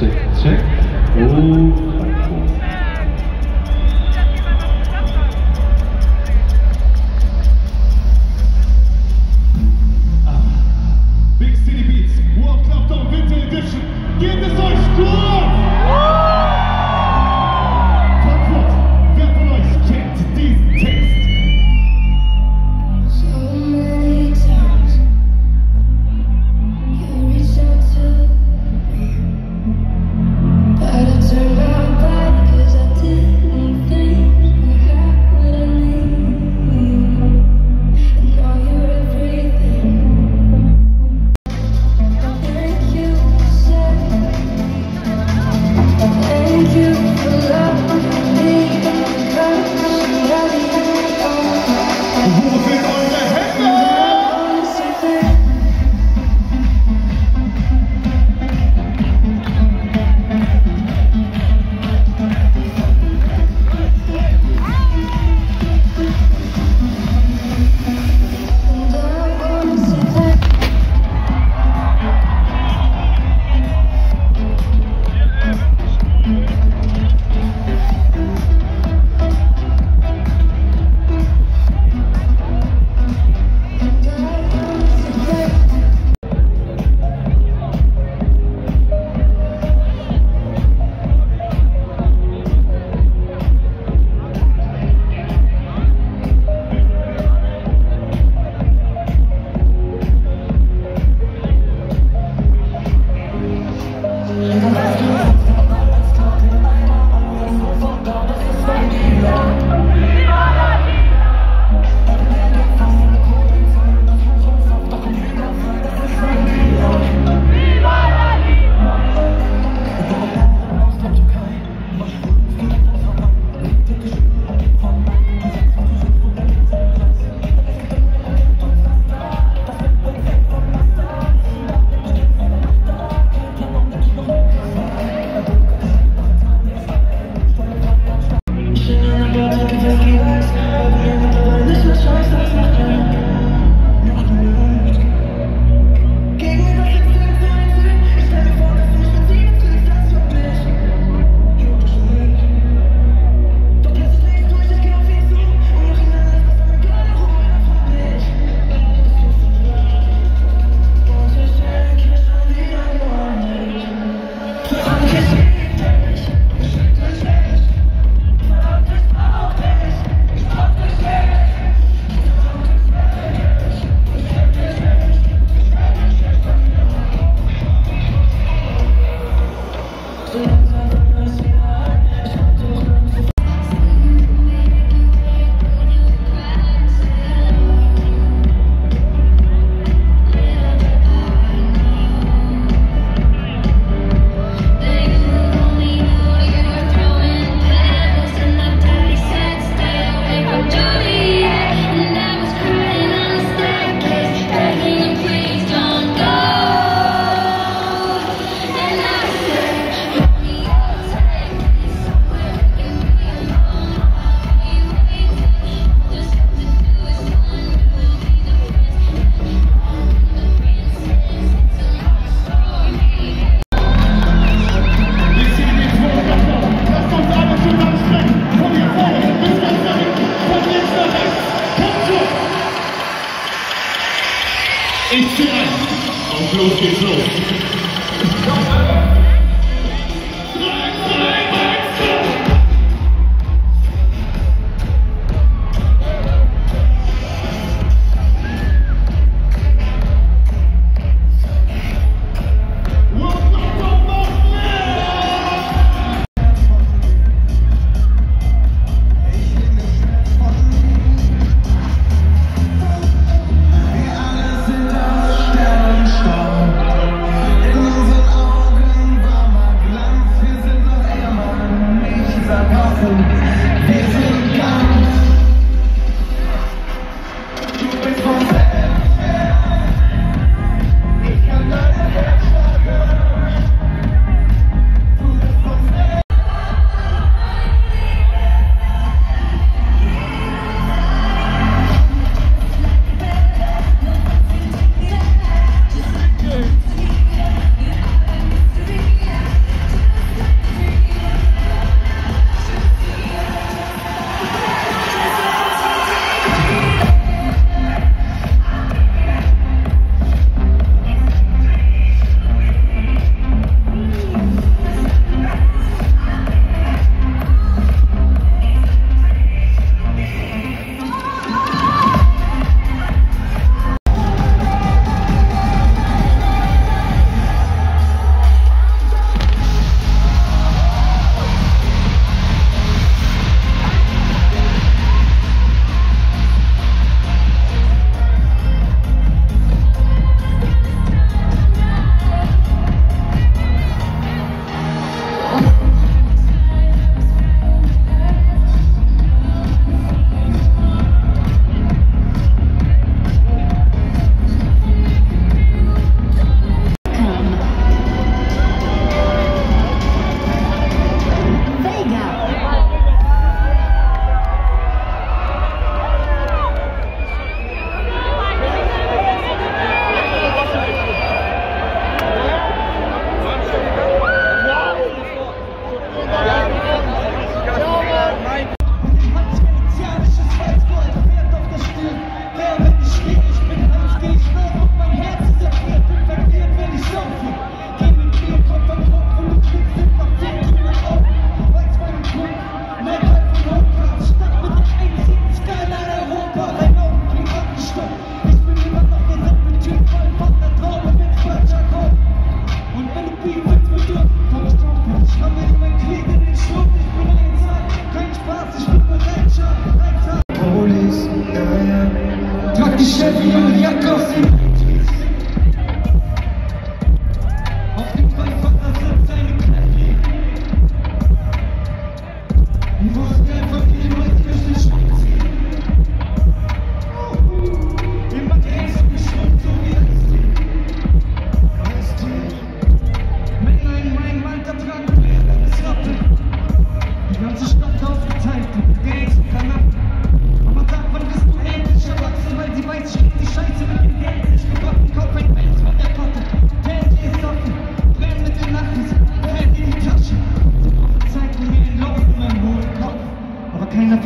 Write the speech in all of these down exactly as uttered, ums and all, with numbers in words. check, check. Oh, ah. Big City Beats, World Cup Top Winter Edition. Give this euch Sturm! Komfort, wer von euch kennt diesen Text?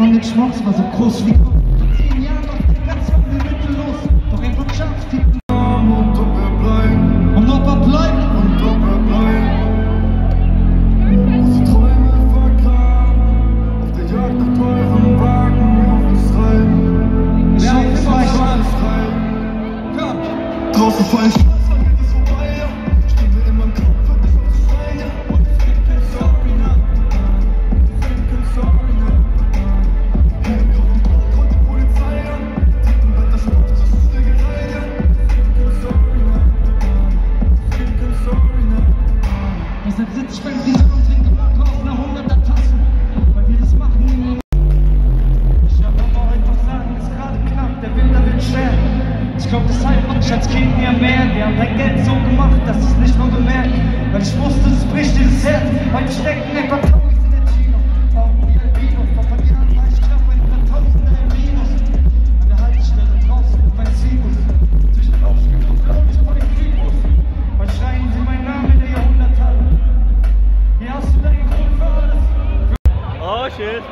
von den Schwarzwasser, so groß wie Kopf. Vor zehn Jahren auf dem Platz waren wir mittellos, doch er wird scharf tippen. Und ob er bleibt, und ob er bleibt, und ob er bleibt. Unsere Träume vergraben, auf der Jagd nach teuren Wagen, auf uns rein. Ja, auf uns rein. Ja. Draußen fallen Schwarzwasser, geht es vorbei, ja. Stehen wir immer im Kopf, wird es auf uns rein, ja. Und es gibt kein Sorry now. Deshalb sitze ich beim Diener und trinke Wodka aus einer hunderter Tasse, weil wir das machen nie. Ich darf aber etwas sagen, ist gerade knapp, der Winter wird schwer. Ich glaube, deshalb mach ich als Kind nie mehr. Wir haben dein Geld so gemacht, dass es nicht nur bemerkt, weil ich wusste, es bricht dieses Herz, weil wir stecken ein paar Tausend in der Chino. Auch die Albino, vor ein paar Jahren war ich knapp, ein paar Tausender im Minus. An der Haltestelle draußen mit meinem Zibus, zwischen Aufschluss und ich vor dem Zibus. Was schreien sie meinen Namen in der Jahrhunderthalle? Hier hast du deinen Grund für alles. Oh shit.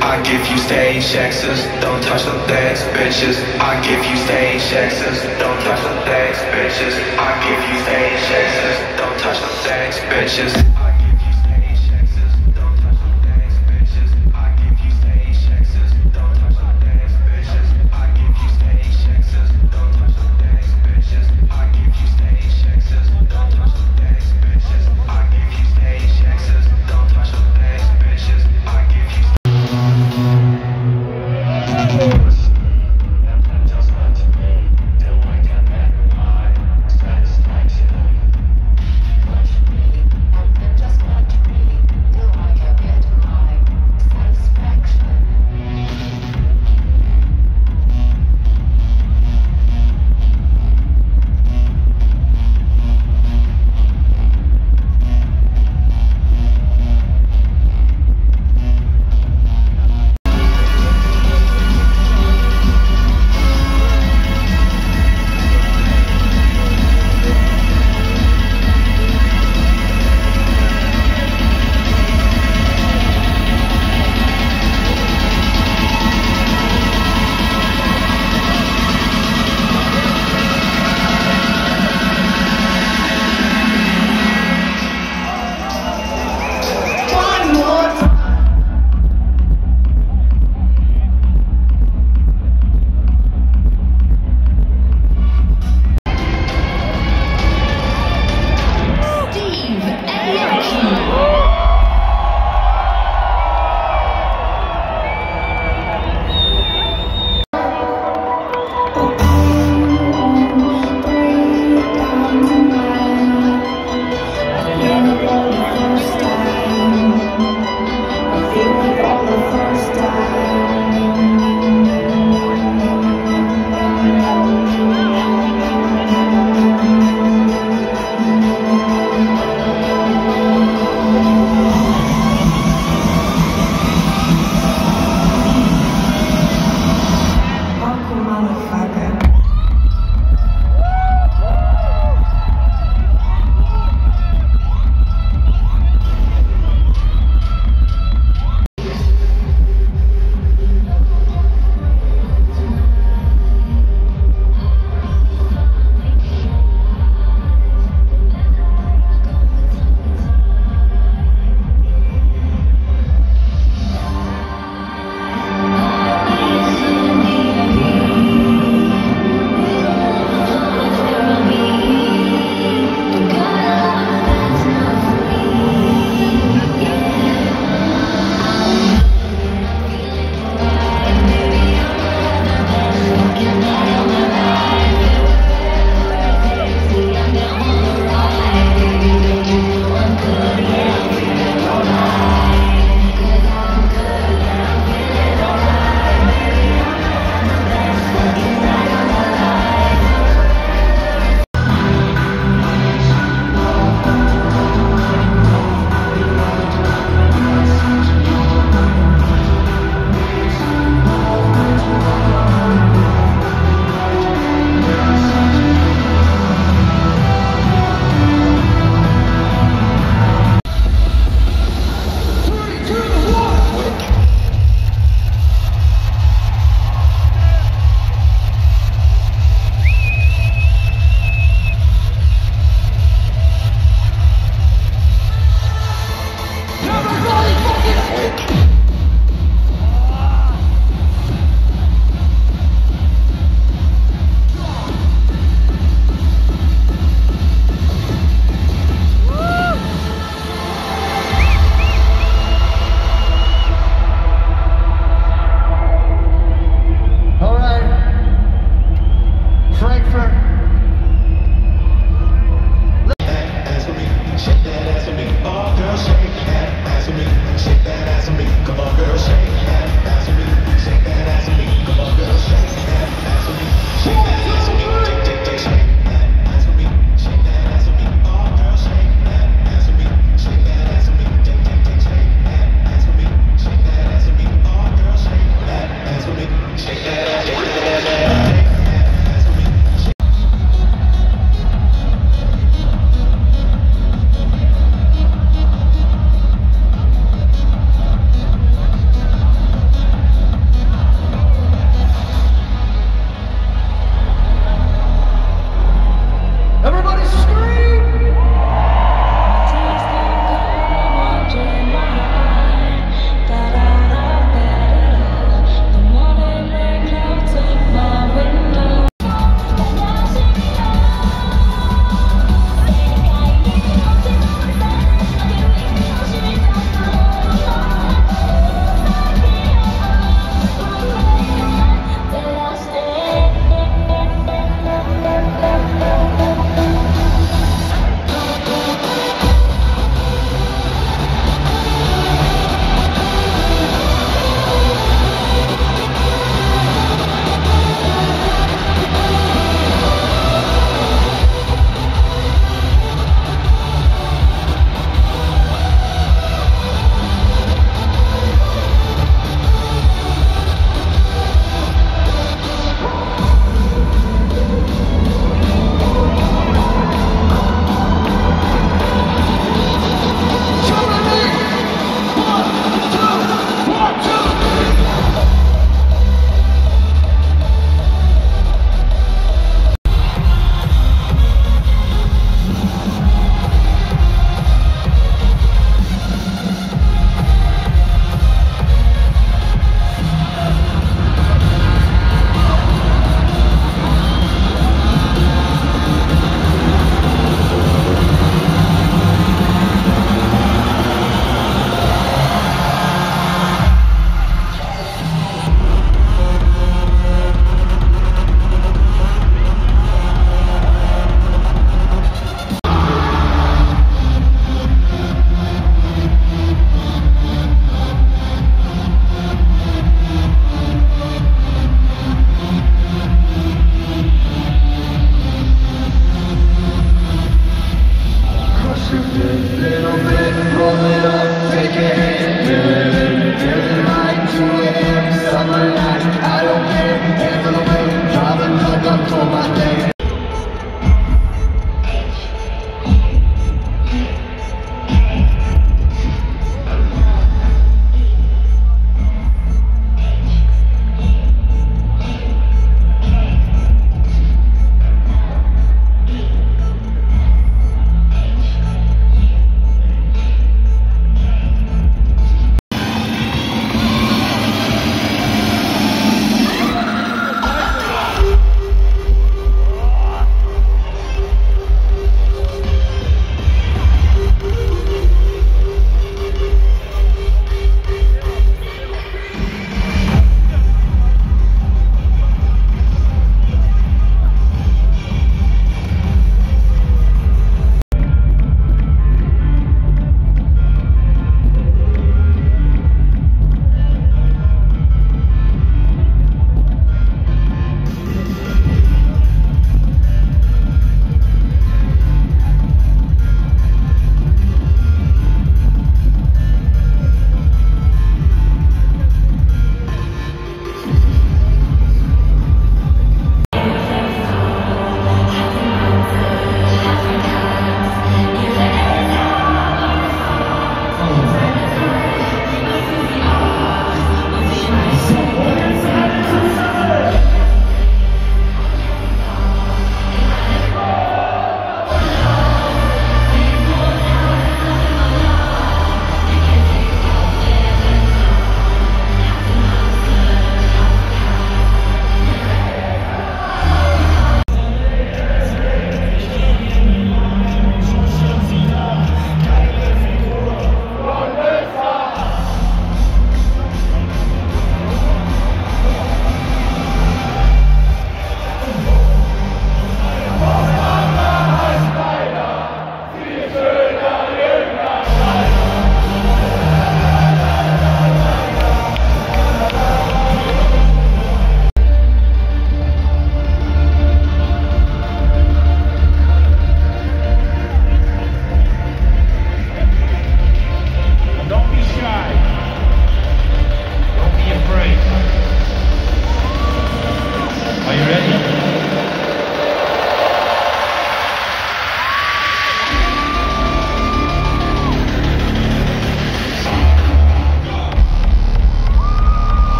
I give you stage access, don't touch the legs, bitches. I give you stage access, don't touch the legs, bitches. I give you stage access, don't touch the legs, bitches.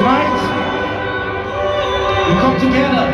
right? We come together.